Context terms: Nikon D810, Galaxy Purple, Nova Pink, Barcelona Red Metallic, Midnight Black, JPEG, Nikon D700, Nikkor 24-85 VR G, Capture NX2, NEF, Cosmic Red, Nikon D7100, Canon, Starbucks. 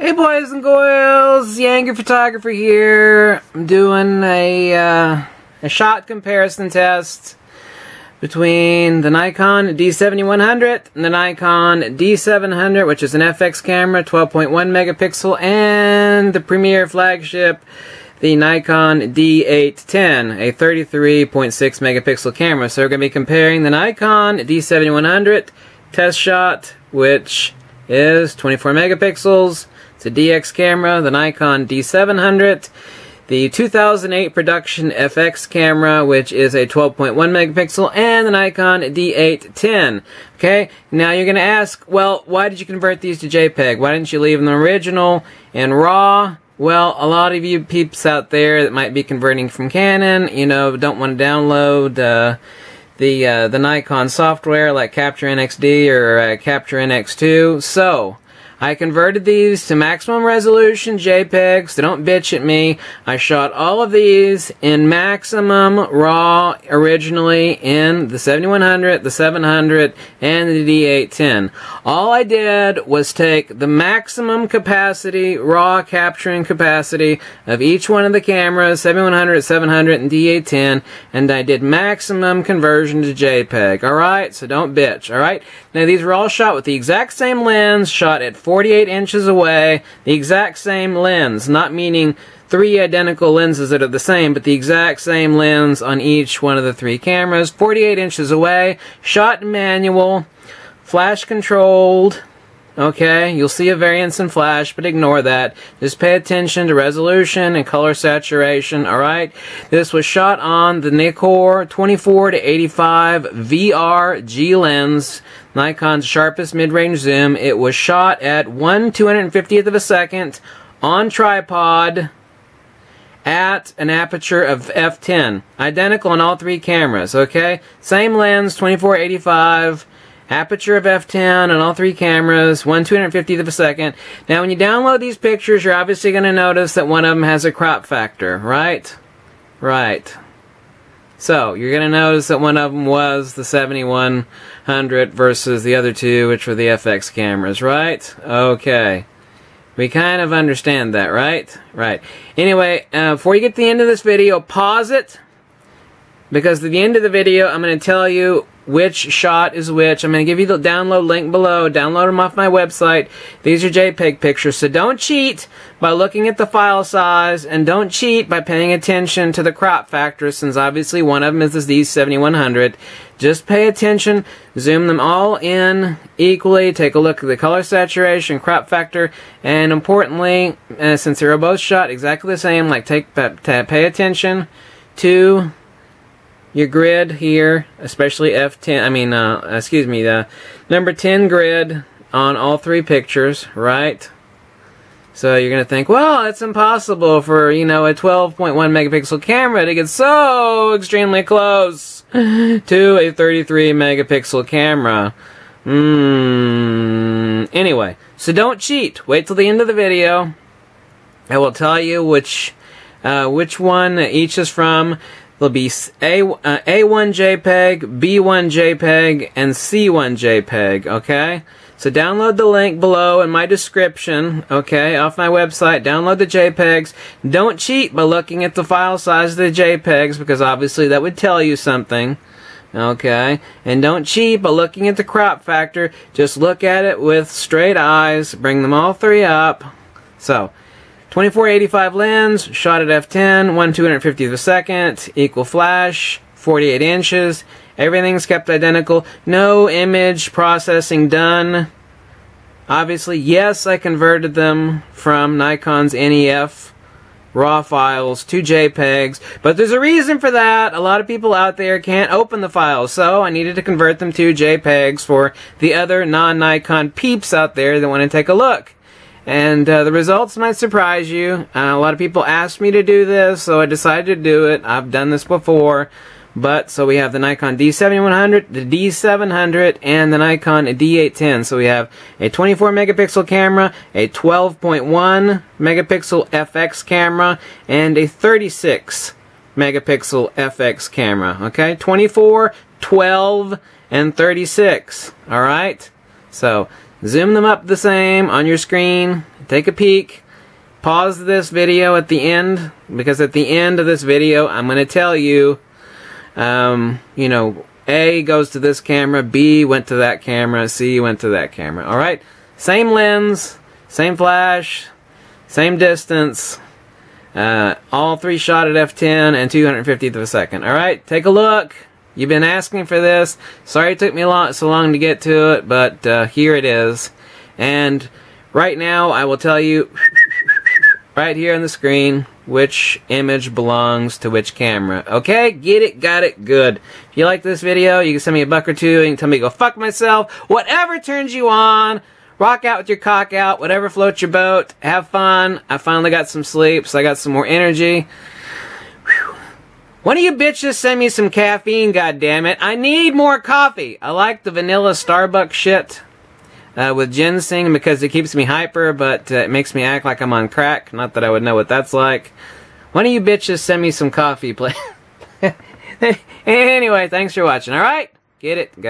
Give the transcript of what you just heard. Hey boys and girls, Yanger Photographer here. I'm doing a shot comparison test between the Nikon D7100 and the Nikon D700, which is an FX camera, 12.1 megapixel, and the premier flagship, the Nikon D810, a 33.6 megapixel camera. So we're going to be comparing the Nikon D7100 test shot, which is 24 megapixels. It's a DX camera, the Nikon D700, the 2008 production FX camera, which is a 12.1 megapixel, and the Nikon D810. Okay, now you're going to ask, well, why did you convert these to JPEG? Why didn't you leave them original and raw? Well, a lot of you peeps out there that might be converting from Canon, you know, don't want to download the Nikon software like Capture NX2 or Capture NX2. So I converted these to maximum resolution JPEGs, so don't bitch at me. I shot all of these in maximum raw originally in the 7100, the 700, and the D810. All I did was take the maximum capacity, raw capturing capacity of each one of the cameras, 7100, 700, and D810, and I did maximum conversion to JPEG. Alright, so don't bitch, alright? Now these were all shot with the exact same lens, shot at 48 inches away, the exact same lens, not meaning three identical lenses that are the same, but the exact same lens on each one of the three cameras, 48 inches away, shot manual, flash controlled. Okay, you'll see a variance in flash, but ignore that. Just pay attention to resolution and color saturation, alright? This was shot on the Nikkor 24-85 VR G lens, Nikon's sharpest mid-range zoom. It was shot at 1/250th of a second on tripod at an aperture of f/10. Identical on all three cameras, okay? Same lens, 24-85, aperture of f/10 on all three cameras, 1/250th of a second. Now when you download these pictures, you're obviously going to notice that one of them has a crop factor, right? Right. So, you're going to notice that one of them was the 7100 versus the other two, which were the FX cameras, right? Okay. We kind of understand that, right? Right. Anyway, before you get to the end of this video, pause it, because at the end of the video, I'm going to tell you which shot is which. I'm going to give you the download link below. Download them off my website. These are JPEG pictures, so don't cheat by looking at the file size, and don't cheat by paying attention to the crop factor, since obviously one of them is the D7100. Just pay attention, zoom them all in equally, take a look at the color saturation, crop factor, and importantly, since they're both shot exactly the same, like pay attention to your grid here, especially F10, the number 10 grid on all three pictures, right? So you're going to think, well, it's impossible for, you know, a 12.1 megapixel camera to get so extremely close to a 33 megapixel camera. Anyway, so don't cheat. Wait till the end of the video. I will tell you which one each is from. It'll be A1 JPEG, B1 JPEG, and C1 JPEG, okay? So download the link below in my description, okay, off my website. Download the JPEGs. Don't cheat by looking at the file size of the JPEGs, because obviously that would tell you something, okay? And don't cheat by looking at the crop factor. Just look at it with straight eyes. Bring them all three up. So 24-85 lens, shot at f/10, 1/250th of a second, equal flash, 48 inches. Everything's kept identical. No image processing done. Obviously, yes, I converted them from Nikon's NEF raw files to JPEGs, but there's a reason for that. A lot of people out there can't open the files, so I needed to convert them to JPEGs for the other non-Nikon peeps out there that want to take a look. And the results might surprise you. A lot of people asked me to do this, so I decided to do it. I've done this before. But, so we have the Nikon D7100, the D700, and the Nikon D810. So we have a 24 megapixel camera, a 12.1 megapixel FX camera, and a 36 megapixel FX camera. Okay, 24, 12, and 36. Alright? So zoom them up the same on your screen. take a peek. Pause this video at the end, because at the end of this video I'm going to tell you, you know, A goes to this camera, B went to that camera, C went to that camera. Alright? Same lens, same flash, same distance, all three shot at f/10 and 250th of a second. Alright? Take a look. You've been asking for this. Sorry it took me so long to get to it, but here it is. And right now I will tell you right here on the screen which image belongs to which camera. Okay? Get it, got it, good. If you like this video, you can send me $1 or $2, you can tell me to go fuck myself. Whatever turns you on, rock out with your cock out, whatever floats your boat, have fun. I finally got some sleep, so I got some more energy. Whew. One of you bitches send me some caffeine, goddammit. I need more coffee. I like the vanilla Starbucks shit with ginseng because it keeps me hyper, but it makes me act like I'm on crack. Not that I would know what that's like. One of you bitches send me some coffee, please. Anyway, thanks for watching, alright? Get it?